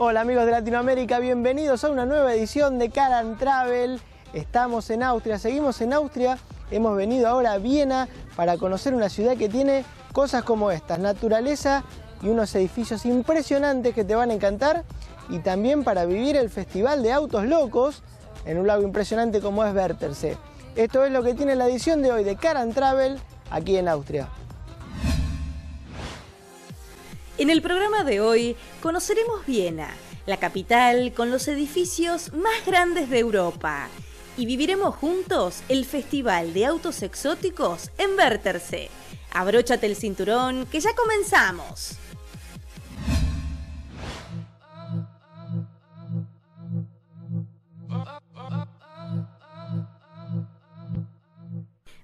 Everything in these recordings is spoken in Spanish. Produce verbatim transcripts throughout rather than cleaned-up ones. Hola amigos de Latinoamérica, bienvenidos a una nueva edición de Car and Travel. Estamos en Austria, seguimos en Austria, hemos venido ahora a Viena para conocer una ciudad que tiene cosas como estas, naturaleza y unos edificios impresionantes que te van a encantar, y también para vivir el Festival de Autos Locos en un lago impresionante como es Wörthersee. Esto es lo que tiene la edición de hoy de Car and Travel aquí en Austria. En el programa de hoy conoceremos Viena, la capital con los edificios más grandes de Europa, y viviremos juntos el Festival de Autos Exóticos en Wörthersee. Abróchate el cinturón que ya comenzamos.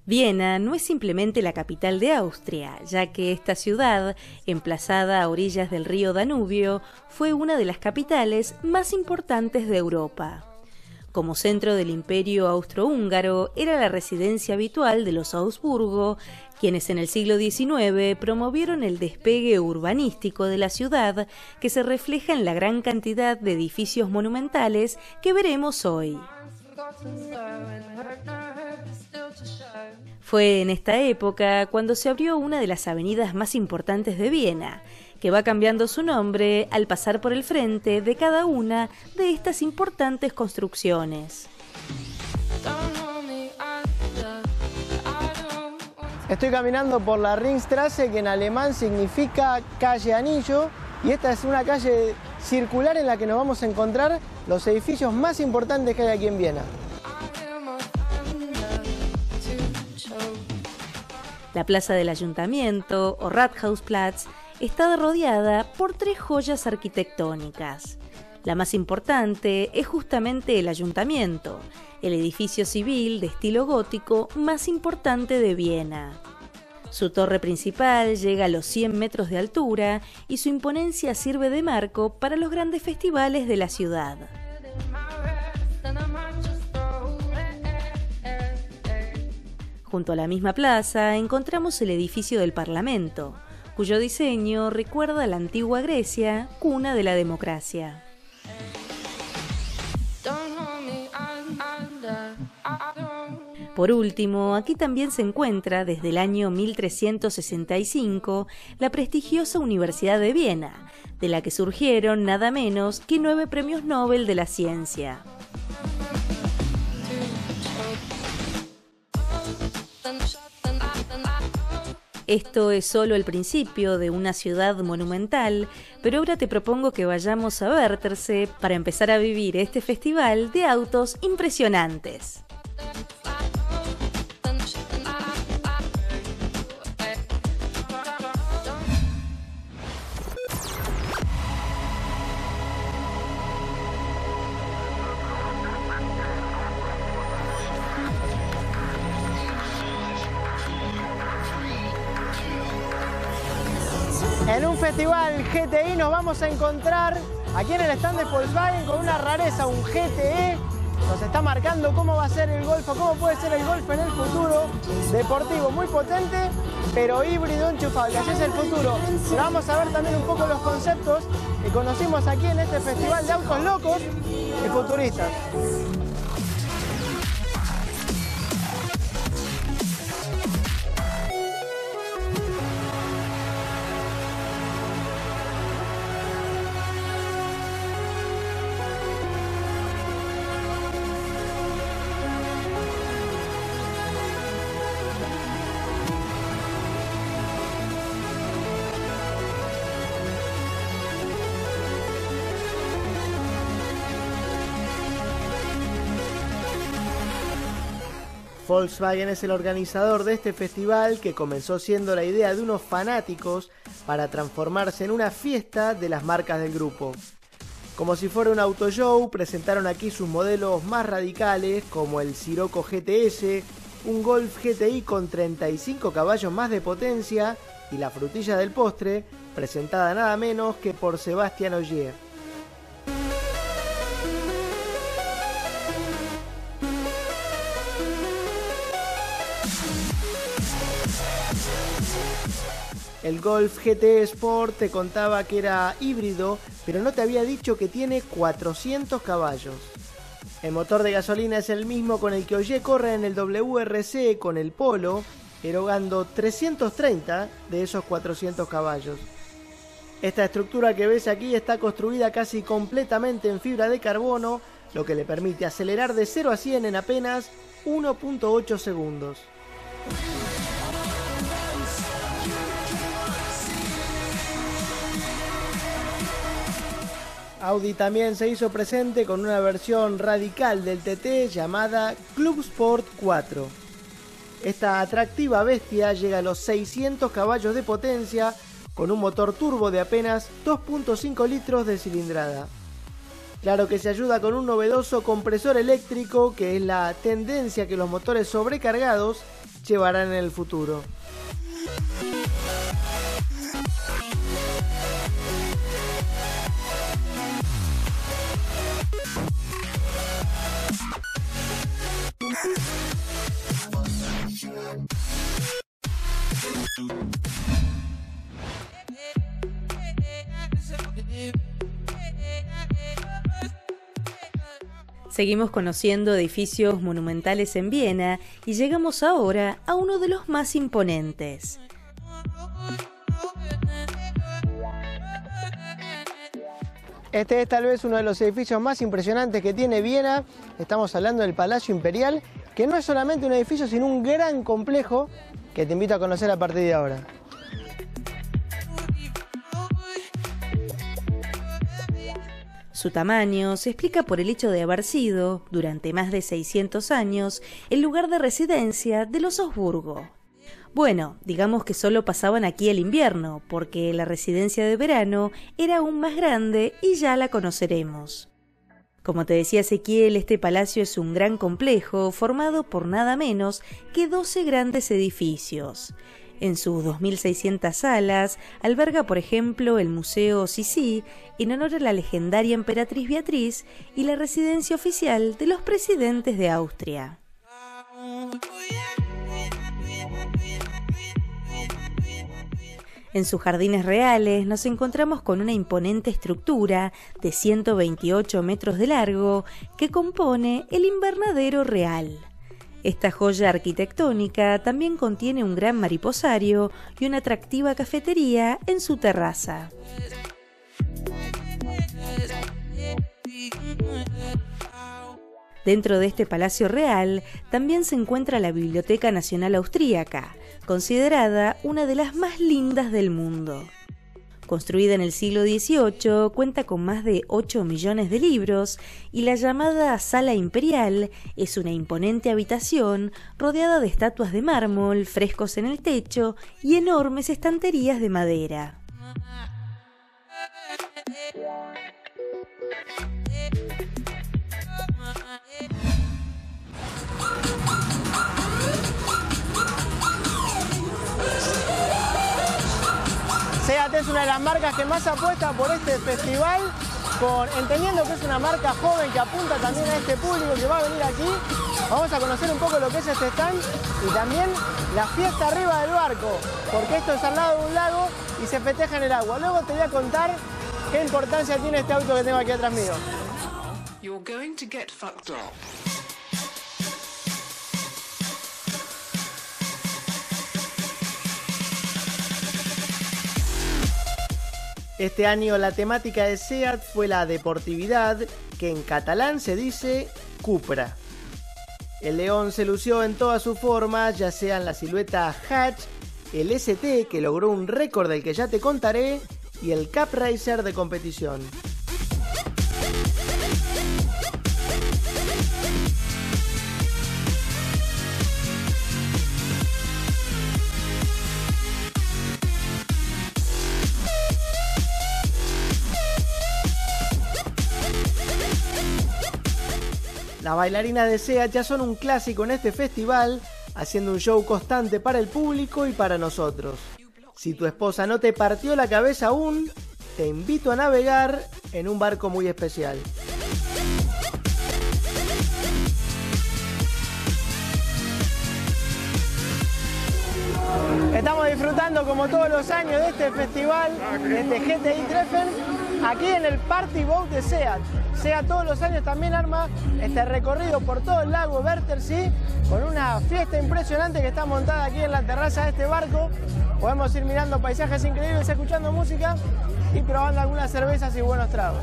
Viena no es simplemente la capital de Austria, ya que esta ciudad, emplazada a orillas del río Danubio, fue una de las capitales más importantes de Europa. Como centro del Imperio Austrohúngaro, era la residencia habitual de los Habsburgo, quienes en el siglo diecinueve promovieron el despegue urbanístico de la ciudad, que se refleja en la gran cantidad de edificios monumentales que veremos hoy. Fue en esta época cuando se abrió una de las avenidas más importantes de Viena, que va cambiando su nombre al pasar por el frente de cada una de estas importantes construcciones. Estoy caminando por la Ringstraße, que en alemán significa calle anillo, y esta es una calle circular en la que nos vamos a encontrar los edificios más importantes que hay aquí en Viena. La plaza del Ayuntamiento, o Rathausplatz, está rodeada por tres joyas arquitectónicas. La más importante es justamente el Ayuntamiento, el edificio civil de estilo gótico más importante de Viena. Su torre principal llega a los cien metros de altura y su imponencia sirve de marco para los grandes festivales de la ciudad. Junto a la misma plaza encontramos el edificio del Parlamento, cuyo diseño recuerda a la antigua Grecia, cuna de la democracia. Por último, aquí también se encuentra desde el año mil trescientos sesenta y cinco la prestigiosa Universidad de Viena, de la que surgieron nada menos que nueve premios Nobel de la ciencia. Esto es solo el principio de una ciudad monumental, pero ahora te propongo que vayamos a Wörthersee para empezar a vivir este festival de autos impresionantes. En un festival G T I nos vamos a encontrar aquí en el stand de Volkswagen con una rareza, un G T E. Nos está marcando cómo va a ser el Golf, cómo puede ser el Golf en el futuro. Deportivo, muy potente, pero híbrido enchufable. Así es el futuro. Pero vamos a ver también un poco los conceptos que conocimos aquí en este festival de autos locos y futuristas. Volkswagen es el organizador de este festival, que comenzó siendo la idea de unos fanáticos para transformarse en una fiesta de las marcas del grupo. Como si fuera un auto show, presentaron aquí sus modelos más radicales, como el Scirocco G T S, un Golf G T I con treinta y cinco caballos más de potencia, y la frutilla del postre, presentada nada menos que por Sebastián Ogier. El Golf G T Sport te contaba que era híbrido, pero no te había dicho que tiene cuatrocientos caballos. El motor de gasolina es el mismo con el que Ogier corre en el W R C con el Polo, erogando trescientos treinta de esos cuatrocientos caballos. Esta estructura que ves aquí está construida casi completamente en fibra de carbono, lo que le permite acelerar de cero a cien en apenas uno punto ocho segundos. Audi también se hizo presente con una versión radical del T T llamada Clubsport cuatro. Esta atractiva bestia llega a los seiscientos caballos de potencia con un motor turbo de apenas dos punto cinco litros de cilindrada. Claro que se ayuda con un novedoso compresor eléctrico, que es la tendencia que los motores sobrecargados llevarán en el futuro. Seguimos conociendo edificios monumentales en Viena y llegamos ahora a uno de los más imponentes. Este es tal vez uno de los edificios más impresionantes que tiene Viena. Estamos hablando del Palacio Imperial, que no es solamente un edificio, sino un gran complejo que te invito a conocer a partir de ahora. Su tamaño se explica por el hecho de haber sido, durante más de seiscientos años, el lugar de residencia de los Habsburgo. Bueno, digamos que solo pasaban aquí el invierno, porque la residencia de verano era aún más grande y ya la conoceremos. Como te decía Ezequiel, este palacio es un gran complejo formado por nada menos que doce grandes edificios. En sus dos mil seiscientas salas alberga, por ejemplo, el Museo Sisi en honor a la legendaria emperatriz Beatriz y la residencia oficial de los presidentes de Austria. En sus jardines reales nos encontramos con una imponente estructura de ciento veintiocho metros de largo que compone el invernadero real. Esta joya arquitectónica también contiene un gran mariposario y una atractiva cafetería en su terraza. Dentro de este palacio real también se encuentra la Biblioteca Nacional Austríaca, considerada una de las más lindas del mundo. Construida en el siglo dieciocho, cuenta con más de ocho millones de libros y la llamada Sala Imperial es una imponente habitación rodeada de estatuas de mármol, frescos en el techo y enormes estanterías de madera. Seat es una de las marcas que más apuesta por este festival, con, entendiendo que es una marca joven que apunta también a este público que va a venir aquí. Vamos a conocer un poco lo que es este stand y también la fiesta arriba del barco, porque esto es al lado de un lago y se festeja en el agua. Luego te voy a contar qué importancia tiene este auto que tengo aquí atrás mío. You're going to get fucked up. Este año la temática de SEAT fue la deportividad, que en catalán se dice Cupra. El león se lució en todas sus formas, ya sean la silueta hatch, el S T, que logró un récord del que ya te contaré, y el Cup Racer de competición. Las bailarinas de SEAT ya son un clásico en este festival, haciendo un show constante para el público y para nosotros. Si tu esposa no te partió la cabeza aún, te invito a navegar en un barco muy especial. Estamos disfrutando como todos los años de este festival, de este G T I Treffen. aquí en el Party Boat de SEAT. SEAT todos los años también arma este recorrido por todo el lago Wörthersee con una fiesta impresionante que está montada aquí en la terraza de este barco. Podemos ir mirando paisajes increíbles, escuchando música y probando algunas cervezas y buenos tragos.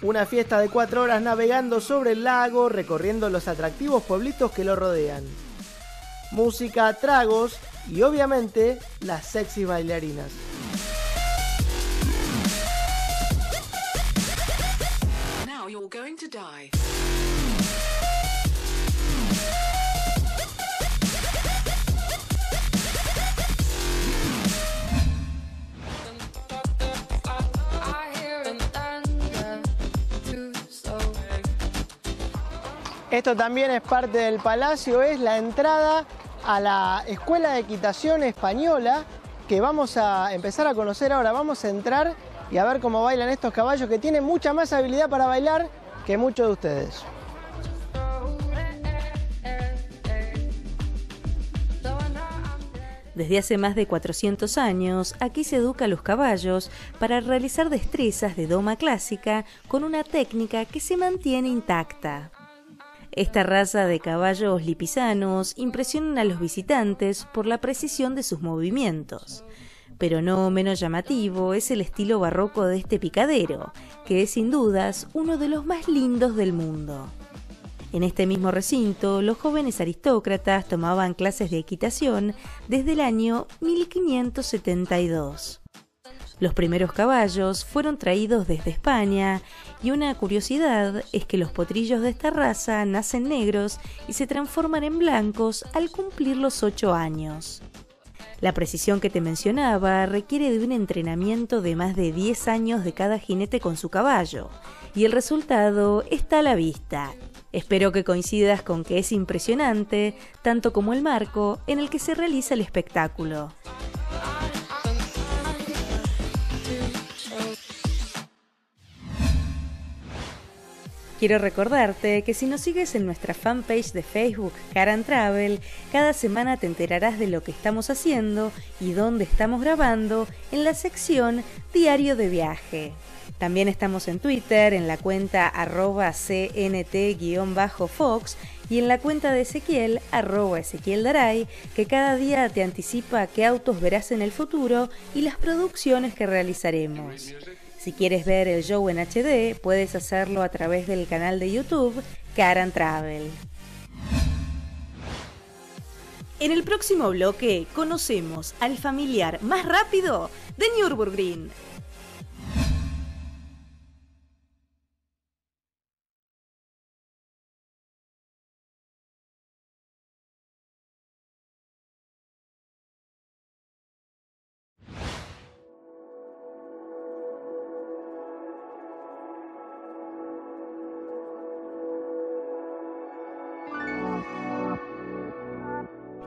Una fiesta de cuatro horas navegando sobre el lago, recorriendo los atractivos pueblitos que lo rodean. Música, tragos y obviamente las sexy bailarinas. Now you're going to die. Esto también es parte del palacio, es la entrada a la Escuela de Equitación Española que vamos a empezar a conocer ahora. Vamos a entrar y a ver cómo bailan estos caballos que tienen mucha más habilidad para bailar que muchos de ustedes. Desde hace más de cuatrocientos años, aquí se educa a los caballos para realizar destrezas de doma clásica con una técnica que se mantiene intacta. Esta raza de caballos lipizzanos impresionan a los visitantes por la precisión de sus movimientos. Pero no menos llamativo es el estilo barroco de este picadero, que es sin dudas uno de los más lindos del mundo. En este mismo recinto, los jóvenes aristócratas tomaban clases de equitación desde el año mil quinientos setenta y dos. Los primeros caballos fueron traídos desde España y una curiosidad es que los potrillos de esta raza nacen negros y se transforman en blancos al cumplir los ocho años. La precisión que te mencionaba requiere de un entrenamiento de más de diez años de cada jinete con su caballo y el resultado está a la vista. Espero que coincidas con que es impresionante, tanto como el marco en el que se realiza el espectáculo. Quiero recordarte que si nos sigues en nuestra fanpage de Facebook Car and Travel, cada semana te enterarás de lo que estamos haciendo y dónde estamos grabando en la sección Diario de Viaje. También estamos en Twitter, en la cuenta arroba cnt-fox y en la cuenta de Ezequiel, arroba Ezequiel Daray, que cada día te anticipa qué autos verás en el futuro y las producciones que realizaremos. Si quieres ver el show en H D, puedes hacerlo a través del canal de YouTube Car and Travel. En el próximo bloque conocemos al familiar más rápido de Nürburgring.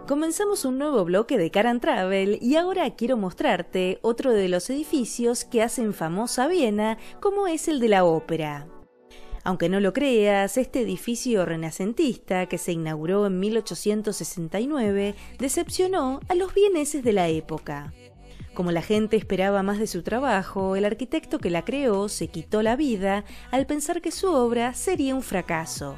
Comenzamos un nuevo bloque de Car and Travel y ahora quiero mostrarte otro de los edificios que hacen famosa Viena, como es el de la Ópera. Aunque no lo creas, este edificio renacentista que se inauguró en mil ochocientos sesenta y nueve decepcionó a los vieneses de la época. Como la gente esperaba más de su trabajo, el arquitecto que la creó se quitó la vida al pensar que su obra sería un fracaso.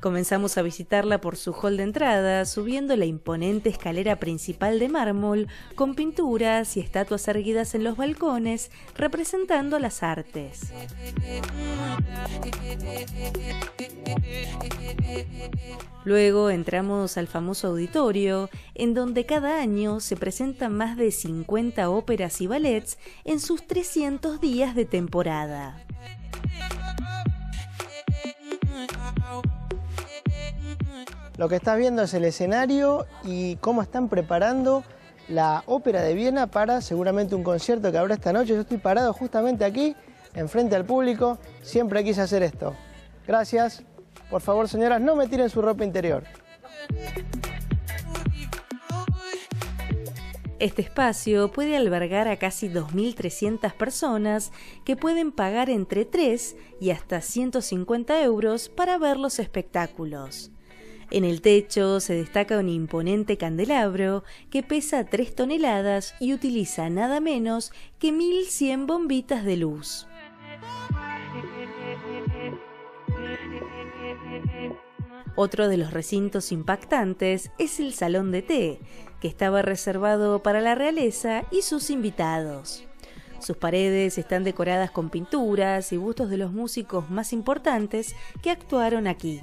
Comenzamos a visitarla por su hall de entrada, subiendo la imponente escalera principal de mármol, con pinturas y estatuas erguidas en los balcones, representando las artes. Luego entramos al famoso auditorio, en donde cada año se presentan más de cincuenta óperas y ballets en sus trescientos días de temporada. Lo que estás viendo es el escenario y cómo están preparando la Ópera de Viena para seguramente un concierto que habrá esta noche. Yo estoy parado justamente aquí, enfrente al público. Siempre quise hacer esto. Gracias. Por favor, señoras, no me tiren su ropa interior. Este espacio puede albergar a casi dos mil trescientas personas que pueden pagar entre tres y hasta ciento cincuenta euros para ver los espectáculos. En el techo se destaca un imponente candelabro que pesa tres toneladas y utiliza nada menos que mil cien bombitas de luz. Otro de los recintos impactantes es el salón de té, que estaba reservado para la realeza y sus invitados. Sus paredes están decoradas con pinturas y bustos de los músicos más importantes que actuaron aquí.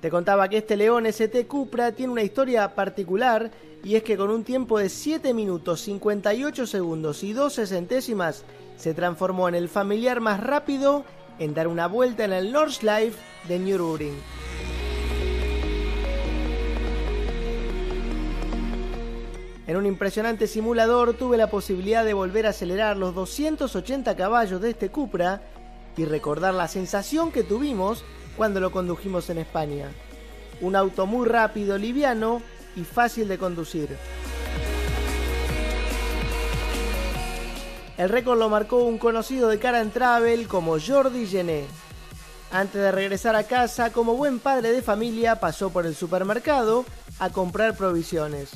Te contaba que este León S T Cupra tiene una historia particular, y es que con un tiempo de siete minutos cincuenta y ocho segundos y doce centésimas se transformó en el familiar más rápido en dar una vuelta en el Nordschleife de Nürburgring. En un impresionante simulador tuve la posibilidad de volver a acelerar los doscientos ochenta caballos de este Cupra y recordar la sensación que tuvimos cuando lo condujimos en España. Un auto muy rápido, liviano y fácil de conducir. El récord lo marcó un conocido de Car and Travel como Jordi Genet. Antes de regresar a casa, como buen padre de familia, pasó por el supermercado a comprar provisiones.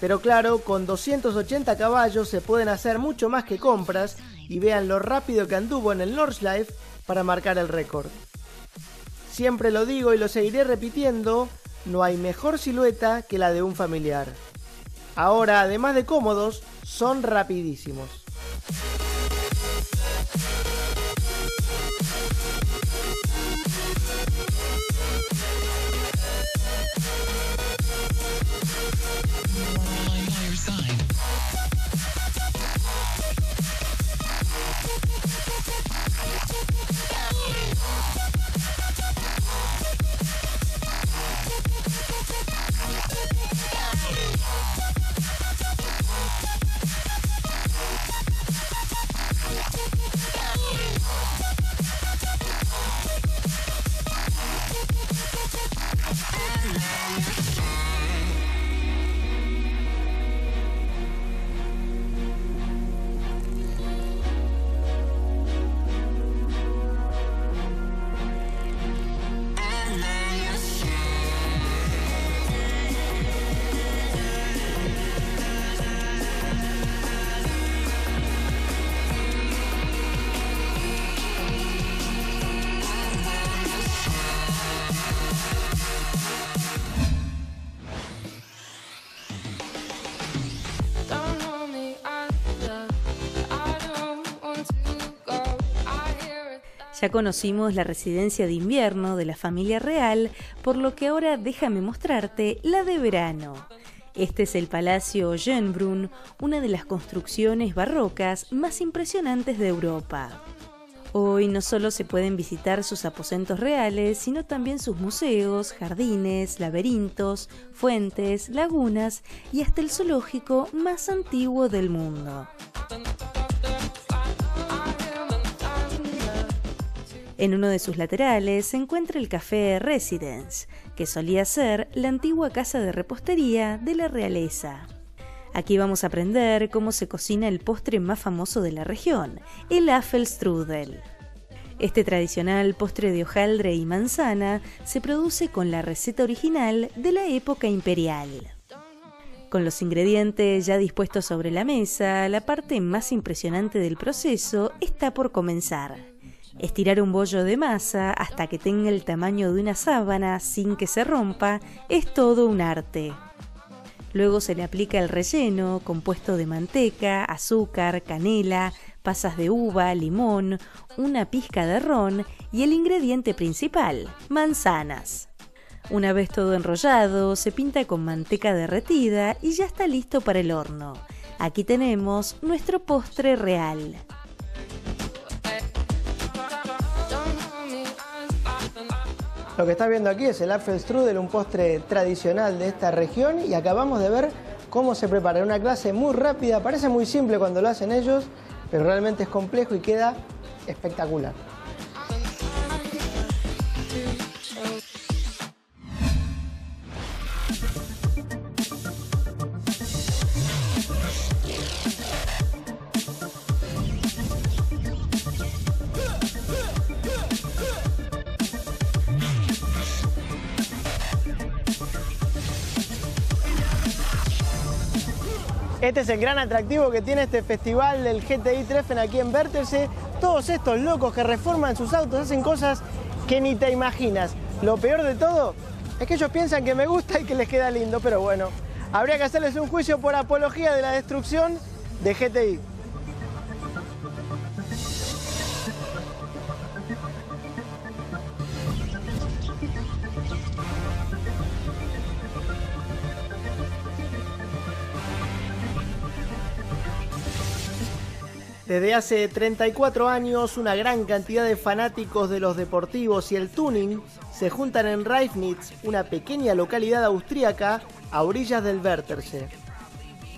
Pero claro, con doscientos ochenta caballos se pueden hacer mucho más que compras, y vean lo rápido que anduvo en el Nordschleife para marcar el récord. Siempre lo digo y lo seguiré repitiendo, no hay mejor silueta que la de un familiar. Ahora, además de cómodos, son rapidísimos. Ya conocimos la residencia de invierno de la familia real, por lo que ahora déjame mostrarte la de verano. Este es el Palacio Schönbrunn, una de las construcciones barrocas más impresionantes de Europa. Hoy no solo se pueden visitar sus aposentos reales, sino también sus museos, jardines, laberintos, fuentes, lagunas y hasta el zoológico más antiguo del mundo. En uno de sus laterales se encuentra el Café Residence, que solía ser la antigua casa de repostería de la realeza. Aquí vamos a aprender cómo se cocina el postre más famoso de la región, el Apfelstrudel. Este tradicional postre de hojaldre y manzana se produce con la receta original de la época imperial. Con los ingredientes ya dispuestos sobre la mesa, la parte más impresionante del proceso está por comenzar. Estirar un bollo de masa hasta que tenga el tamaño de una sábana sin que se rompa es todo un arte. Luego se le aplica el relleno, compuesto de manteca, azúcar, canela, pasas de uva, limón, una pizca de ron y el ingrediente principal, manzanas. Una vez todo enrollado, se pinta con manteca derretida y ya está listo para el horno. Aquí tenemos nuestro postre real. Lo que estás viendo aquí es el Apfelstrudel, un postre tradicional de esta región, y acabamos de ver cómo se prepara. Una clase muy rápida, parece muy simple cuando lo hacen ellos, pero realmente es complejo y queda espectacular. Este es el gran atractivo que tiene este festival del G T I Treffen aquí en Wörthersee. Todos estos locos que reforman sus autos hacen cosas que ni te imaginas. Lo peor de todo es que ellos piensan que me gusta y que les queda lindo, pero bueno, habría que hacerles un juicio por apología de la destrucción de G T I. Desde hace treinta y cuatro años, una gran cantidad de fanáticos de los deportivos y el tuning se juntan en Reifnitz, una pequeña localidad austríaca a orillas del Wörthersee.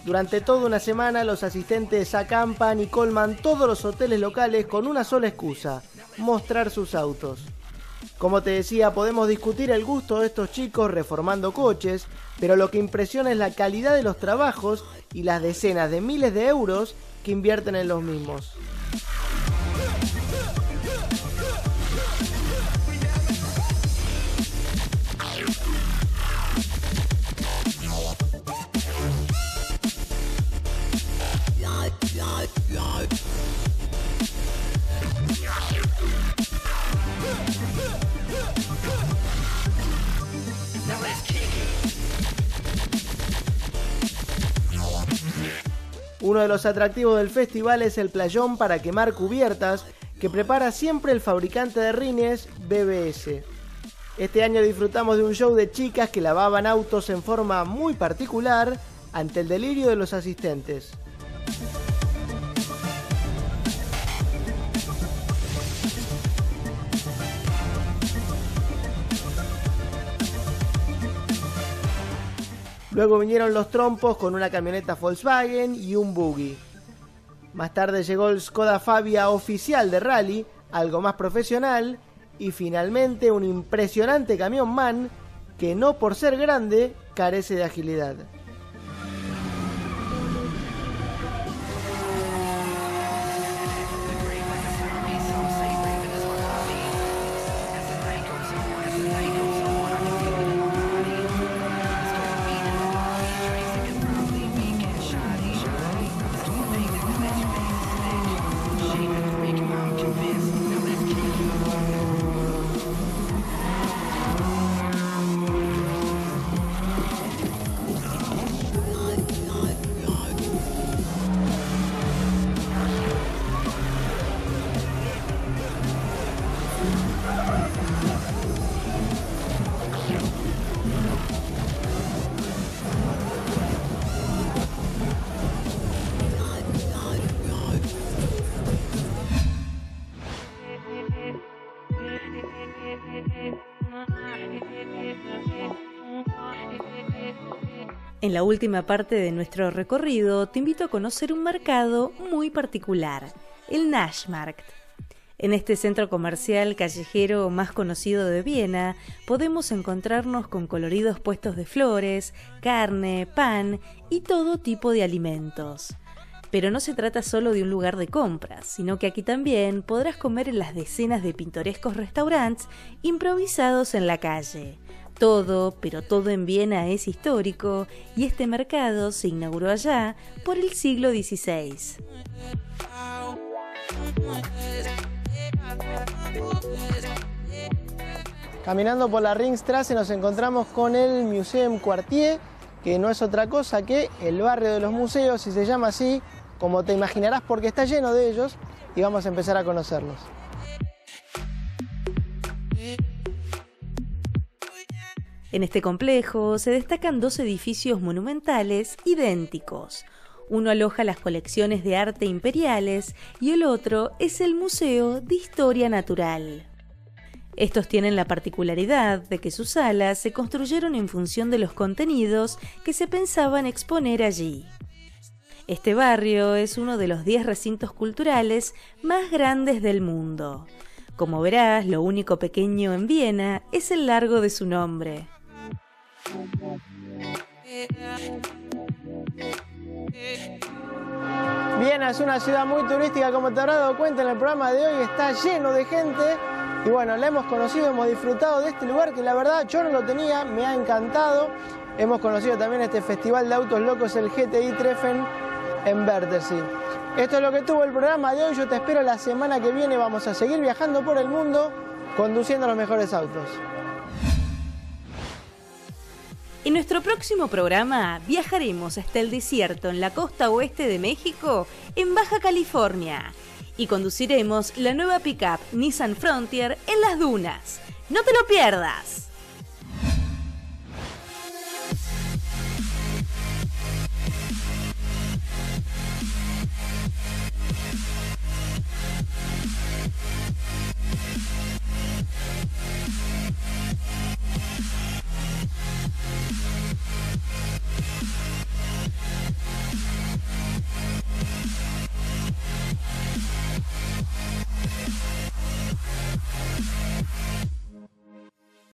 Durante toda una semana, los asistentes acampan y colman todos los hoteles locales con una sola excusa: mostrar sus autos. Como te decía, podemos discutir el gusto de estos chicos reformando coches, pero lo que impresiona es la calidad de los trabajos y las decenas de miles de euros que invierten en los mismos. Uno de los atractivos del festival es el playón para quemar cubiertas que prepara siempre el fabricante de rines B B S. Este año disfrutamos de un show de chicas que lavaban autos en forma muy particular ante el delirio de los asistentes. Luego vinieron los trompos con una camioneta Volkswagen y un buggy. Más tarde llegó el Skoda Fabia oficial de rally, algo más profesional, y finalmente un impresionante camión MAN que, no por ser grande, carece de agilidad. En la última parte de nuestro recorrido te invito a conocer un mercado muy particular, el Naschmarkt. En este centro comercial callejero más conocido de Viena podemos encontrarnos con coloridos puestos de flores, carne, pan y todo tipo de alimentos. Pero no se trata solo de un lugar de compras, sino que aquí también podrás comer en las decenas de pintorescos restaurantes improvisados en la calle. Todo, pero todo en Viena es histórico, y este mercado se inauguró allá por el siglo dieciséis. Caminando por la Ringstraße nos encontramos con el Museum Quartier, que no es otra cosa que el barrio de los museos, y se llama así, como te imaginarás, porque está lleno de ellos, y vamos a empezar a conocerlos. En este complejo se destacan dos edificios monumentales idénticos. Uno aloja las colecciones de arte imperiales y el otro es el Museo de Historia Natural. Estos tienen la particularidad de que sus salas se construyeron en función de los contenidos que se pensaban exponer allí. Este barrio es uno de los diez recintos culturales más grandes del mundo. Como verás, lo único pequeño en Viena es el largo de su nombre. Viena es una ciudad muy turística, como te habrás dado cuenta en el programa de hoy, está lleno de gente. Y bueno, la hemos conocido, hemos disfrutado de este lugar que la verdad yo no lo tenía, me ha encantado. Hemos conocido también este festival de autos locos, el G T I Treffen en Wörthersee. Esto es lo que tuvo el programa de hoy, yo te espero la semana que viene, vamos a seguir viajando por el mundo, conduciendo los mejores autos. En nuestro próximo programa viajaremos hasta el desierto en la costa oeste de México, en Baja California. Y conduciremos la nueva pickup Nissan Frontier en las dunas. ¡No te lo pierdas!